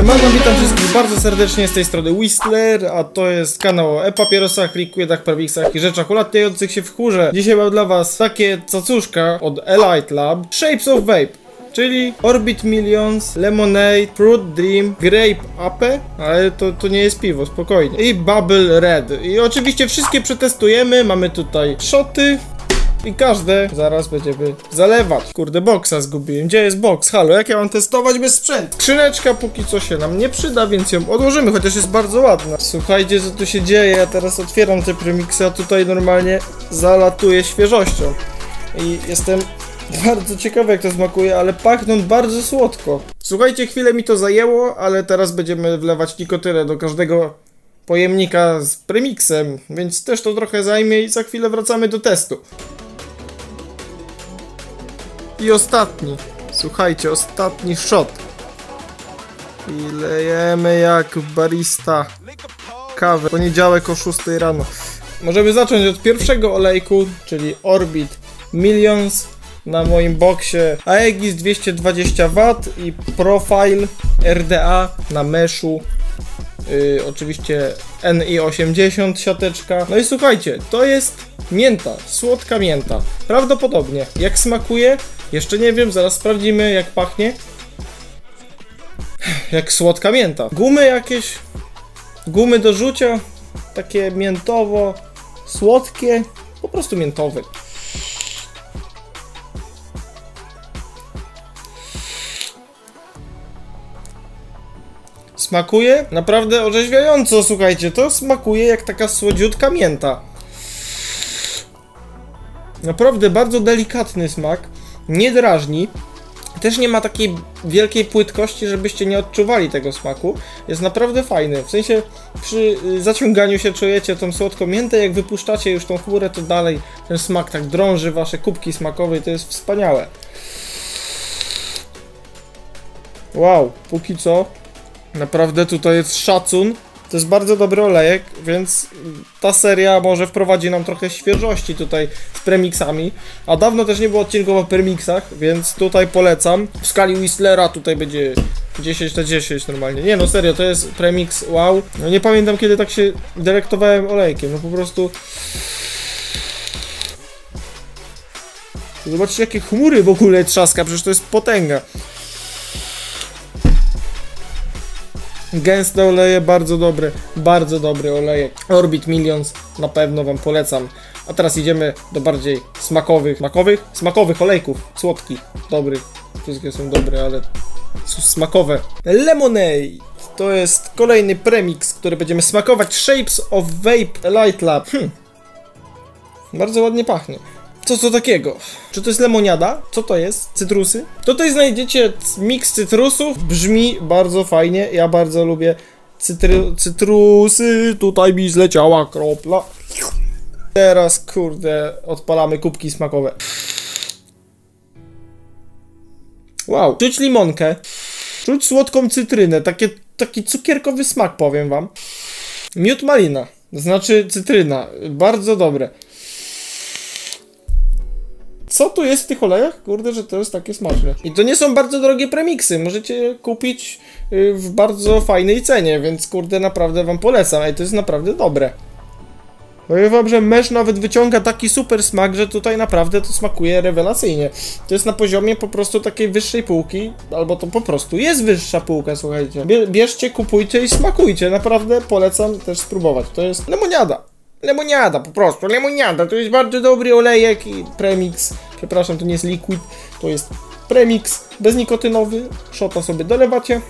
Siemano, witam wszystkich bardzo serdecznie, z tej strony Whistler, a to jest kanał o e-papierosach, liquidach, prawiksach i rzeczach ulatniających się w chórze. Dzisiaj mam dla was takie cacuszka od Elite Lab, Shapes of Vape, czyli Orbit Millions, Lemonade, Fruit Dream, Grape Ape, ale to nie jest piwo, spokojnie, i Bubble Red. I oczywiście wszystkie przetestujemy, mamy tutaj szoty i każde zaraz będziemy zalewać. Kurde, boksa zgubiłem. Gdzie jest boks? Halo, jak ja mam testować bez sprzętu? Skrzyneczka póki co się nam nie przyda, więc ją odłożymy, chociaż jest bardzo ładna. Słuchajcie, co tu się dzieje. Ja teraz otwieram te premiksy, a tutaj normalnie zalatuje świeżością. I jestem bardzo ciekawy, jak to smakuje, ale pachną bardzo słodko. Słuchajcie, chwilę mi to zajęło, ale teraz będziemy wlewać nikotynę do każdego pojemnika z premiksem, więc też to trochę zajmie i za chwilę wracamy do testu. I ostatni, słuchajcie, ostatni shot. I lejemy jak barista kawę. Poniedziałek o 6 rano. Możemy zacząć od pierwszego olejku, czyli Orbit Millions. Na moim boksie Aegis 220W i Profile RDA na meszu. Oczywiście NI80 siateczka. No i słuchajcie, to jest mięta, słodka mięta. Prawdopodobnie. Jak smakuje? Jeszcze nie wiem, zaraz sprawdzimy, jak pachnie. Jak słodka mięta. Gumy jakieś, gumy do rzucia, takie miętowo słodkie, po prostu miętowy. Smakuje naprawdę orzeźwiająco, słuchajcie, to smakuje jak taka słodziutka mięta. Naprawdę bardzo delikatny smak, nie drażni, też nie ma takiej wielkiej płytkości, żebyście nie odczuwali tego smaku. Jest naprawdę fajny, w sensie przy zaciąganiu się czujecie tą słodką miętę, jak wypuszczacie już tą chmurę, to dalej ten smak tak drąży wasze kubki smakowe i to jest wspaniałe. Wow, póki co naprawdę tutaj jest szacun. To jest bardzo dobry olejek, więc ta seria może wprowadzi nam trochę świeżości tutaj z premiksami. A dawno też nie było odcinków o premiksach, więc tutaj polecam. W skali Whistlera tutaj będzie 10/10 normalnie. Nie no serio, to jest premiks, wow. No nie pamiętam, kiedy tak się delektowałem olejkiem, no po prostu. Zobaczcie, jakie chmury w ogóle trzaska, przecież to jest potęga. Gęste oleje, bardzo dobry olejek. Orbit Millions na pewno wam polecam. A teraz idziemy do bardziej smakowych olejków. Słodkich, dobrych. Wszystkie są dobre, ale są smakowe. Lemonade. To jest kolejny premiks, który będziemy smakować. Shapes of Vape Elite Lab. Bardzo ładnie pachnie. Co takiego? Czy to jest lemoniada? Co to jest? Cytrusy? Tutaj znajdziecie miks cytrusów. Brzmi bardzo fajnie. Ja bardzo lubię cytrusy. Tutaj mi zleciała kropla. Teraz, kurde, odpalamy kubki smakowe. Wow. Czuć limonkę. Czuć słodką cytrynę. Taki cukierkowy smak, powiem wam. Miód malina. Znaczy cytryna. Bardzo dobre. Co tu jest w tych olejach? Kurde, że to jest takie smaczne. I to nie są bardzo drogie premiksy. Możecie kupić w bardzo fajnej cenie, więc kurde, naprawdę wam polecam. Ej, to jest naprawdę dobre. Powiem wam, że mesz nawet wyciąga taki super smak, że tutaj naprawdę to smakuje rewelacyjnie. To jest na poziomie po prostu takiej wyższej półki, albo to po prostu jest wyższa półka, słuchajcie. Bierzcie, kupujcie i smakujcie. Naprawdę polecam też spróbować. To jest lemoniada. Lemoniada, po prostu, lemoniada, to jest bardzo dobry olejek i premiks, przepraszam, to nie jest liquid, to jest premiks beznikotynowy, szota sobie dolewacie,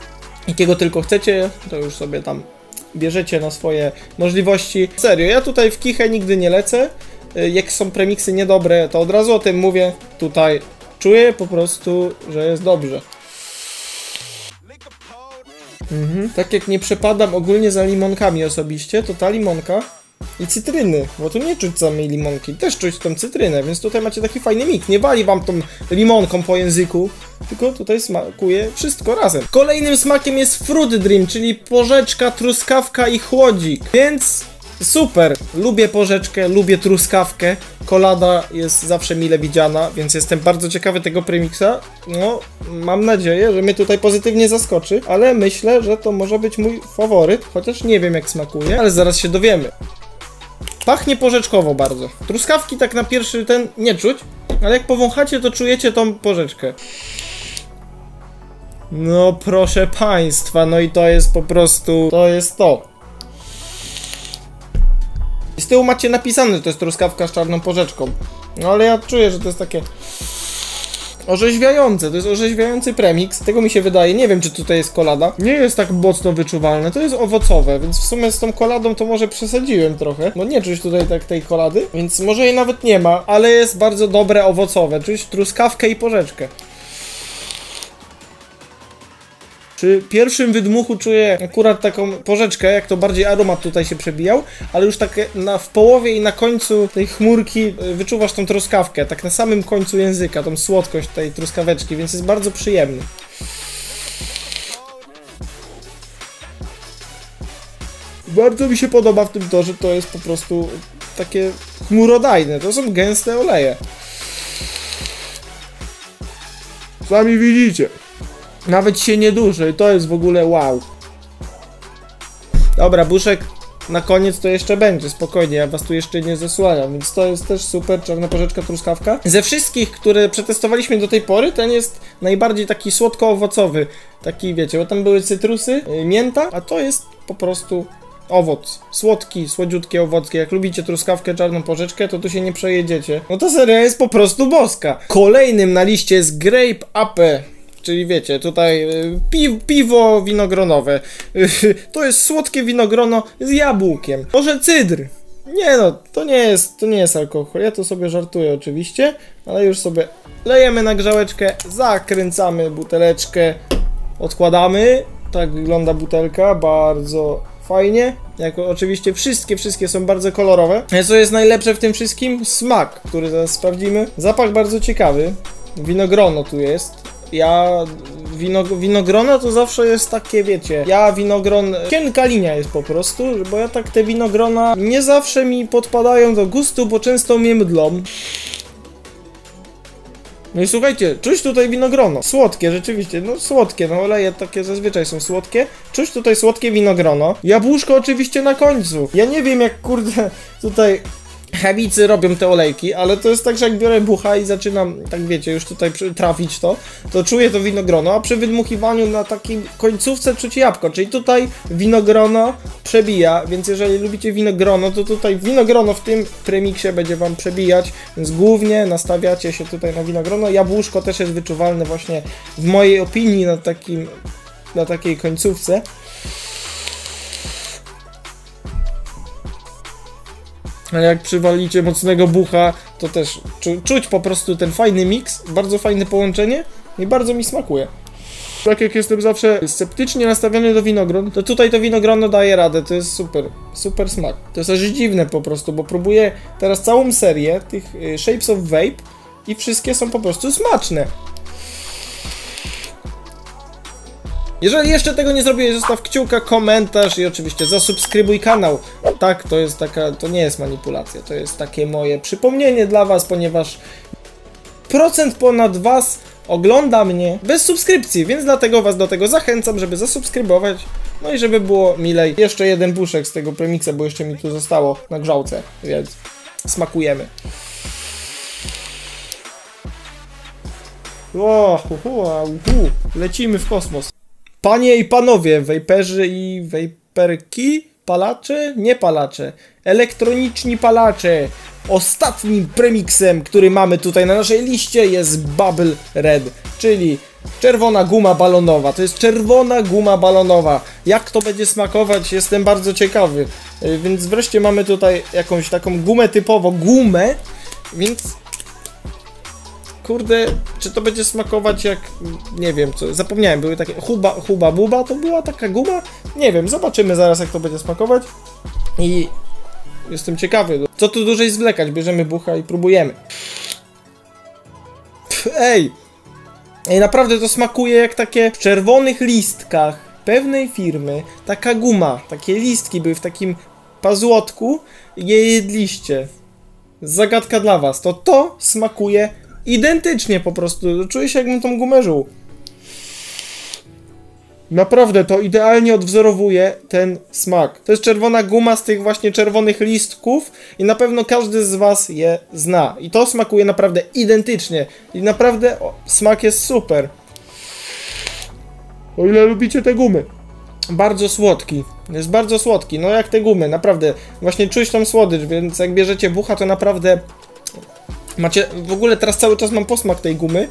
jakiego tylko chcecie, to już sobie tam bierzecie na swoje możliwości. Serio, ja tutaj w kichę nigdy nie lecę, jak są premiksy niedobre, to od razu o tym mówię, tutaj czuję po prostu, że jest dobrze. Tak jak nie przepadam ogólnie za limonkami osobiście, to ta limonka i cytryny, bo tu nie czuć samej limonki, też czuć tą cytrynę, więc tutaj macie taki fajny mik, nie wali wam tą limonką po języku, tylko tutaj smakuje wszystko razem. Kolejnym smakiem jest Fruit Dream, czyli porzeczka, truskawka i chłodzik, więc Super, lubię porzeczkę, lubię truskawkę, kolada jest zawsze mile widziana, więc jestem bardzo ciekawy tego premiksa. No, mam nadzieję, że mnie tutaj pozytywnie zaskoczy, ale myślę, że to może być mój faworyt, chociaż nie wiem jak smakuje, ale zaraz się dowiemy. Pachnie porzeczkowo bardzo. Truskawki tak na pierwszy ten nie czuć, ale jak powąchacie, to czujecie tą porzeczkę. No proszę państwa, no i to jest po prostu, to jest to. Z tyłu macie napisane, że to jest truskawka z czarną porzeczką. No ale ja czuję, że to jest takie orzeźwiające, to jest orzeźwiający premiks. Tego mi się wydaje, nie wiem czy tutaj jest kolada. Nie jest tak mocno wyczuwalne, to jest owocowe, więc w sumie z tą koladą to może przesadziłem trochę. Bo nie czuć tutaj tak tej kolady, więc może jej nawet nie ma, ale jest bardzo dobre, owocowe. Czuć truskawkę i porzeczkę. Przy pierwszym wydmuchu czuję akurat taką porzeczkę, jak to bardziej aromat tutaj się przebijał, ale już tak w połowie i na końcu tej chmurki wyczuwasz tą truskawkę, tak na samym końcu języka, tą słodkość tej truskaweczki, więc jest bardzo przyjemny. Bardzo mi się podoba w tym to, że to jest po prostu takie chmurodajne, to są gęste oleje. Sami widzicie. Nawet się nie duży, to jest w ogóle wow. Dobra, buszek na koniec to jeszcze będzie, spokojnie, ja was tu jeszcze nie zasłaniam, więc to jest też super, czarna porzeczka, truskawka. Ze wszystkich, które przetestowaliśmy do tej pory, ten jest najbardziej taki słodko-owocowy. Taki, wiecie, bo tam były cytrusy, mięta, a to jest po prostu owoc. Słodki, słodziutkie owocki. Jak lubicie truskawkę, czarną porzeczkę, to tu się nie przejedziecie. No ta seria jest po prostu boska. Kolejnym na liście jest Grape Ape. Czyli wiecie, tutaj piwo winogronowe, to jest słodkie winogrono z jabłkiem, może cydr, nie no, to nie jest alkohol, ja to sobie żartuję oczywiście, ale już sobie lejemy na grzałeczkę, zakręcamy buteleczkę, odkładamy, tak wygląda butelka, bardzo fajnie, jako oczywiście wszystkie są bardzo kolorowe, co jest najlepsze w tym wszystkim, smak, który zaraz sprawdzimy, zapach bardzo ciekawy, winogrono tu jest. Ja... Winogrona to zawsze jest takie, wiecie, ja winogron... Cienka linia jest po prostu, bo ja tak te winogrona nie zawsze mi podpadają do gustu, bo często mnie mdlą. No i słuchajcie, czuć tutaj winogrono. Słodkie, rzeczywiście, no słodkie, no oleje takie zazwyczaj są słodkie. Czuć tutaj słodkie winogrono. Jabłuszko oczywiście na końcu. Ja nie wiem jak, kurde, tutaj... Chemicy robią te olejki, ale to jest tak, że jak biorę bucha i zaczynam, tak wiecie, już tutaj trafić to czuję to winogrono, a przy wydmuchiwaniu na takim końcówce czuć jabłko, czyli tutaj winogrono przebija, więc jeżeli lubicie winogrono, to tutaj winogrono w tym premiksie będzie wam przebijać, więc głównie nastawiacie się tutaj na winogrono, jabłuszko też jest wyczuwalne właśnie w mojej opinii na takiej końcówce. Ale jak przywalicie mocnego bucha, to też czuć po prostu ten fajny miks, bardzo fajne połączenie i bardzo mi smakuje. Tak jak jestem zawsze sceptycznie nastawiony do winogron, to tutaj to winogrono daje radę, to jest super, super smak. To jest aż dziwne po prostu, bo próbuję teraz całą serię tych Shapes of Vape i wszystkie są po prostu smaczne. Jeżeli jeszcze tego nie zrobiłeś, zostaw kciuka, komentarz i oczywiście zasubskrybuj kanał. Tak, to jest taka, to nie jest manipulacja, to jest takie moje przypomnienie dla was, ponieważ procent ponad was ogląda mnie bez subskrypcji, więc dlatego was do tego zachęcam, żeby zasubskrybować, no i żeby było milej. Jeszcze jeden buszek z tego premiksa, bo jeszcze mi tu zostało na grzałce, więc smakujemy. Lecimy w kosmos. Panie i panowie, wejperzy i wejperki, palacze, nie palacze, elektroniczni palacze. Ostatnim premiksem, który mamy tutaj na naszej liście jest Bubble Red, czyli czerwona guma balonowa. To jest czerwona guma balonowa. Jak to będzie smakować, jestem bardzo ciekawy. Więc wreszcie mamy tutaj jakąś taką gumę typowo, więc... Kurde, czy to będzie smakować jak... nie wiem co, zapomniałem, były takie huba buba, to była taka guma? Nie wiem, zobaczymy zaraz jak to będzie smakować i jestem ciekawy, co tu dłużej zwlekać, bierzemy bucha i próbujemy. Ej, naprawdę to smakuje jak takie w czerwonych listkach pewnej firmy, taka guma, takie listki były w takim pazłotku je jedliście. Zagadka dla was. To smakuje identycznie po prostu. Czuję się, jakbym tą gumę żuł. Naprawdę to idealnie odwzorowuje ten smak. To jest czerwona guma z tych właśnie czerwonych listków i na pewno każdy z was je zna. I to smakuje naprawdę identycznie. I naprawdę smak jest super. O ile lubicie te gumy. Bardzo słodki. Jest bardzo słodki. No jak te gumy. Naprawdę. Właśnie czuć tą słodycz, więc jak bierzecie bucha, to naprawdę macie... W ogóle teraz cały czas mam posmak tej gumy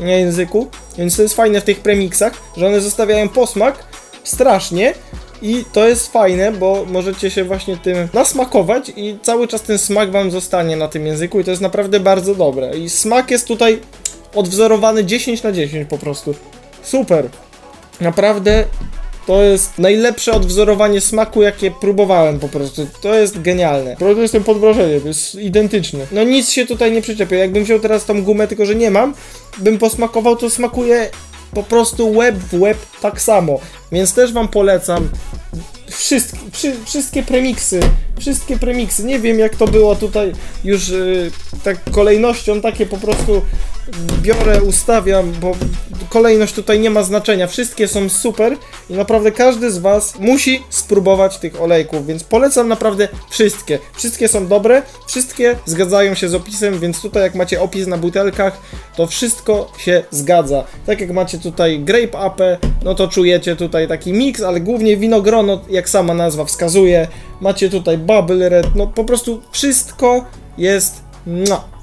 na języku, więc to jest fajne w tych premiksach, że one zostawiają posmak strasznie i to jest fajne, bo możecie się właśnie tym nasmakować i cały czas ten smak wam zostanie na tym języku i to jest naprawdę bardzo dobre. I smak jest tutaj odwzorowany 10 na 10 po prostu. Super. Naprawdę to jest najlepsze odwzorowanie smaku, jakie próbowałem po prostu. To jest genialne. Naprawdę jestem pod wrażeniem, jest identyczne. No nic się tutaj nie przyczepia. Jakbym wziął teraz tą gumę, tylko że nie mam, bym posmakował, to smakuje po prostu łeb w łeb tak samo. Więc też wam polecam wszystkie premiksy. Wszystkie premiksy. Nie wiem jak to było tutaj już tak kolejnością, takie po prostu biorę, ustawiam, bo kolejność tutaj nie ma znaczenia. Wszystkie są super i naprawdę każdy z was musi spróbować tych olejków, więc polecam naprawdę wszystkie. Wszystkie są dobre, wszystkie zgadzają się z opisem, więc tutaj jak macie opis na butelkach, to wszystko się zgadza. Tak jak macie tutaj Grape Ape, no to czujecie tutaj taki miks, ale głównie winogrono, jak sama nazwa wskazuje. Macie tutaj Bubble Red, no po prostu wszystko jest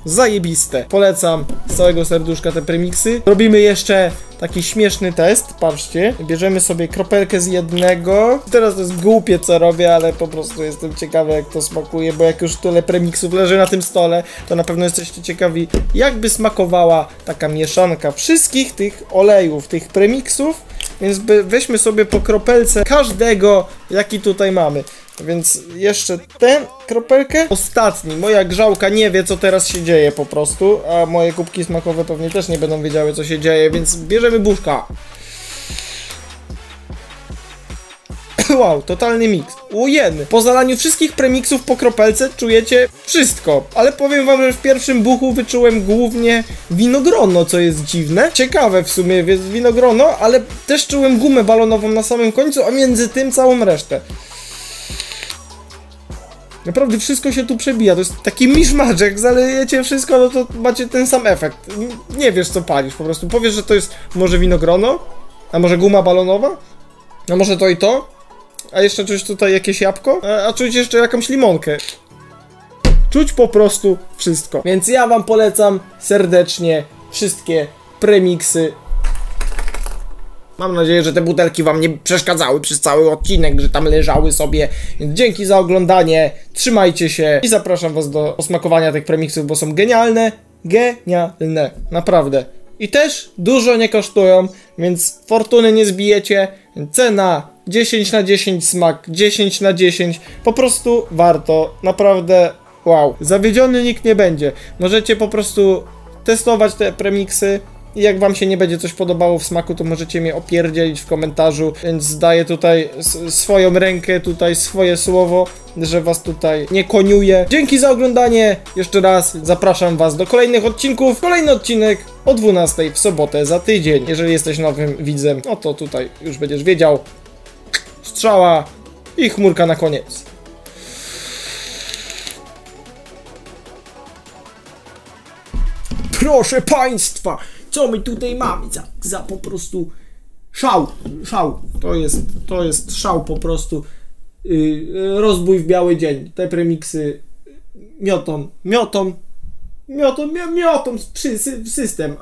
zajebiste. Polecam z całego serduszka te premiksy. Robimy jeszcze taki śmieszny test, patrzcie. Bierzemy sobie kropelkę z jednego. Teraz to jest głupie co robię, ale po prostu jestem ciekawy jak to smakuje, bo jak już tyle premiksów leży na tym stole, to na pewno jesteście ciekawi jakby smakowała taka mieszanka wszystkich tych olejów, tych premiksów. Więc weźmy sobie po kropelce każdego, jaki tutaj mamy. Więc jeszcze tę kropelkę. Ostatni. Moja grzałka nie wie, co teraz się dzieje po prostu, a moje kubki smakowe pewnie też nie będą wiedziały, co się dzieje, więc bierzemy buszka. Wow, totalny miks. Ujeny. Po zalaniu wszystkich premiksów po kropelce czujecie wszystko. Ale powiem wam, że w pierwszym buchu wyczułem głównie winogrono, co jest dziwne. Ciekawe w sumie, więc winogrono, ale też czułem gumę balonową na samym końcu, a między tym całą resztę. Naprawdę wszystko się tu przebija, to jest taki miszmacz, jak zalejecie wszystko, no to macie ten sam efekt. Nie wiesz co palisz po prostu, powiesz, że to jest może winogrono, a może guma balonowa, a może to i to, a jeszcze czuć tutaj jakieś jabłko, a czuć jeszcze jakąś limonkę. Czuć po prostu wszystko. Więc ja wam polecam serdecznie wszystkie premiksy. Mam nadzieję, że te butelki wam nie przeszkadzały przez cały odcinek, że tam leżały sobie. Więc dzięki za oglądanie, trzymajcie się i zapraszam was do osmakowania tych premiksów, bo są genialne, naprawdę. I też dużo nie kosztują, więc fortuny nie zbijecie, cena 10 na 10, smak 10 na 10, po prostu warto, naprawdę wow. Zawiedziony nikt nie będzie, możecie po prostu testować te premiksy. I jak wam się nie będzie coś podobało w smaku, to możecie mnie opierdzielić w komentarzu, więc daję tutaj swoją rękę, tutaj swoje słowo, że was tutaj nie koniuję. Dzięki za oglądanie, jeszcze raz zapraszam was do kolejnych odcinków. Kolejny odcinek o 12 w sobotę za tydzień. Jeżeli jesteś nowym widzem, no to tutaj już będziesz wiedział. Strzała i chmurka na koniec. Proszę państwa! Co my tutaj mamy za po prostu szał, to jest szał po prostu, rozbój w biały dzień, te premiksy miotą system,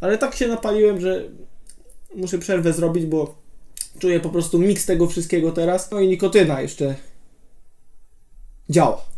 ale tak się napaliłem, że muszę przerwę zrobić, bo czuję po prostu miks tego wszystkiego teraz, no i nikotyna jeszcze działa.